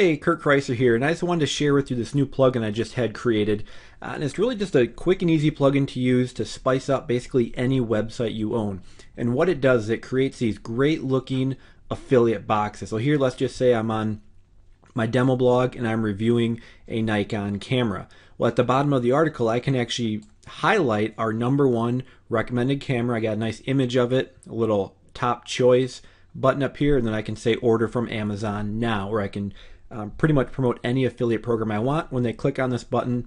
Hey, Kirk Kreiser here, and I just wanted to share with you this new plugin I just had created. And it's really just a quick and easy plugin to use to spice up basically any website you own. And what it does is it creates these great looking affiliate boxes. So here, let's just say I'm on my demo blog and I'm reviewing a Nikon camera. Well, at the bottom of the article, I can actually highlight our #1 recommended camera. I got a nice image of it, a little top choice button up here, and then I can say order from Amazon now, or I can pretty much promote any affiliate program I want. When they click on this button,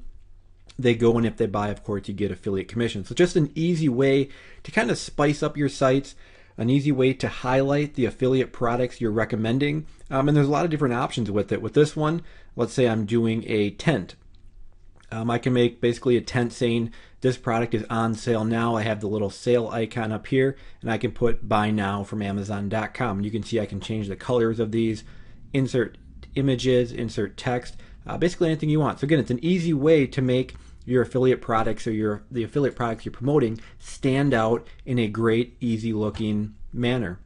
they go, and if they buy, of course, you get affiliate commission. So just an easy way to kind of spice up your sites, an easy way to highlight the affiliate products you're recommending. And there's a lot of different options with it. With this one, let's say I'm doing a tent. I can make basically a tent saying this product is on sale now. I have the little sale icon up here, and I can put buy now from Amazon.com. You can see I can change the colors of these, insert images, insert text, basically anything you want. So again, it's an easy way to make your affiliate products or the affiliate products you're promoting stand out in a great, easy looking manner.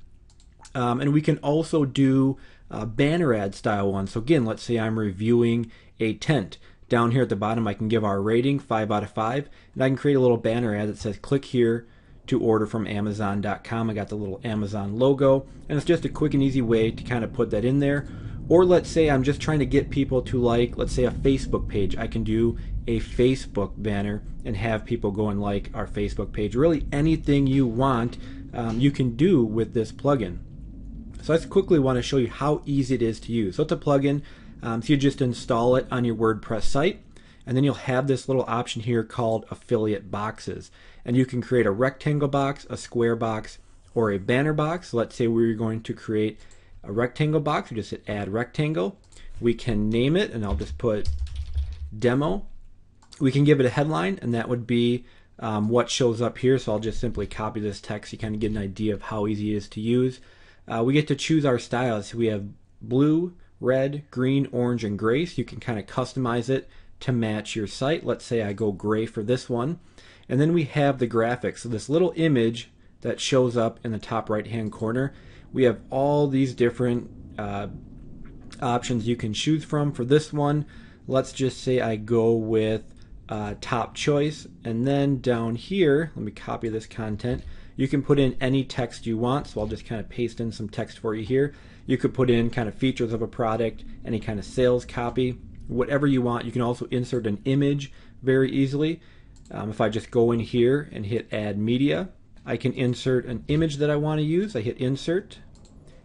And we can also do banner ad style ones. So again, let's say I'm reviewing a tent. Down here at the bottom, I can give our rating 5 out of 5, and I can create a little banner ad that says click here to order from Amazon.com. I got the little Amazon logo, and it's just a quick and easy way to kind of put that in there. Or let's say I'm just trying to get people to like, let's say, a Facebook page. I can do a Facebook banner and have people go and like our Facebook page. Really anything you want, you can do with this plugin. So I just quickly want to show you how easy it is to use. So it's a plugin. So you just install it on your WordPress site, and then you'll have this little option here called affiliate boxes. And you can create a rectangle box, a square box, or a banner box. So let's say we're going to create a rectangle box. We just hit add rectangle. We can name it, and I'll just put demo. We can give it a headline, and that would be what shows up here. So I'll just simply copy this text. You kind of get an idea of how easy it is to use. We get to choose our styles. So we have blue, red, green, orange, and gray, so you can kind of customize it to match your site. Let's say I go gray for this one. And then we have the graphics. So this little image that shows up in the top right hand corner, we have all these different options you can choose from. For this one, let's just say I go with top choice, and then down here, let me copy this content. You can put in any text you want, so I'll just kind of paste in some text for you here. You could put in kind of features of a product, any kind of sales copy, whatever you want. You can also insert an image very easily. If I just go in here and hit add media, I can insert an image that I want to use. I hit insert,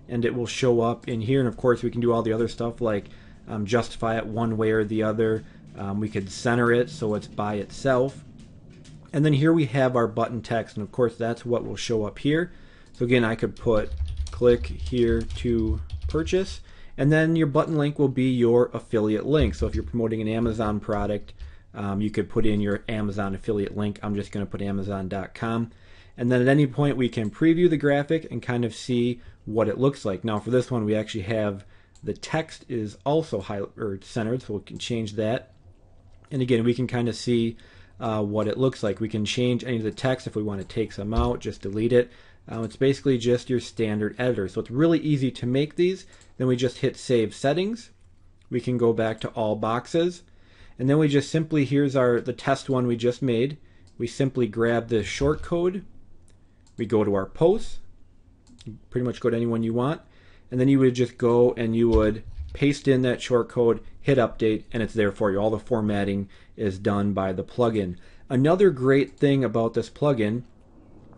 and it will show up in here. And of course, we can do all the other stuff like justify it one way or the other. We could center it so it's by itself. And then here we have our button text, and of course that's what will show up here. So again, I could put click here to purchase, and then your button link will be your affiliate link. So if you're promoting an Amazon product, you could put in your Amazon affiliate link. I'm just going to put Amazon.com. And then at any point we can preview the graphic and kind of see what it looks like. Now for this one, we actually have the text is also centered, so we can change that. And again, we can kind of see what it looks like. We can change any of the text if we want to take some out, just delete it. It's basically just your standard editor. So it's really easy to make these. Then we just hit save settings. We can go back to all boxes. And then we just simply, here's the test one we just made. We simply grab this short code. We go to our posts. You pretty much go to anyone you want. And then you would just go and you would paste in that short code, hit update, and it's there for you. All the formatting is done by the plugin. Another great thing about this plugin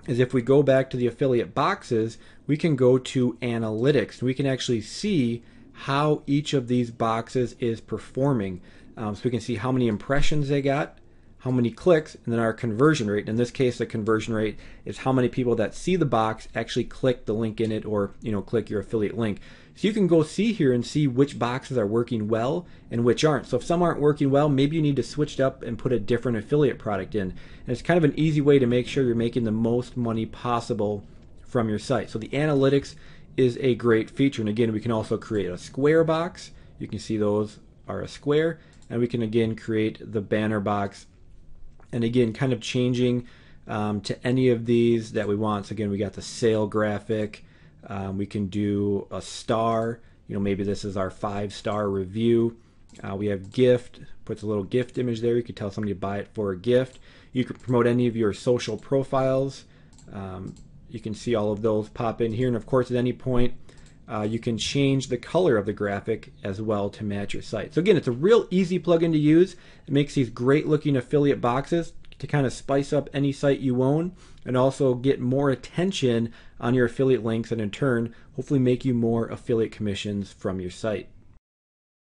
is if we go back to the affiliate boxes, we can go to analytics. We can actually see how each of these boxes is performing. So we can see how many impressions they got, how many clicks, and then our conversion rate. In this case, the conversion rate is how many people that see the box actually click the link in it, or click your affiliate link. So you can go see here and see which boxes are working well and which aren't. So if some aren't working well, maybe you need to switch it up and put a different affiliate product in. And it's kind of an easy way to make sure you're making the most money possible from your site. So the analytics is a great feature. And again, we can also create a square box. You can see those are a square. And we can again create the banner box. And again, kind of changing to any of these that we want. So again, we got the sale graphic. We can do a star. you know, maybe this is our 5-star review. We have gift, puts a little gift image there. You could tell somebody to buy it for a gift. You could promote any of your social profiles. You can see all of those pop in here. And of course, at any point, you can change the color of the graphic as well to match your site. So again, it's a real easy plugin to use. It makes these great looking affiliate boxes to kind of spice up any site you own and also get more attention on your affiliate links and in turn, hopefully make you more affiliate commissions from your site.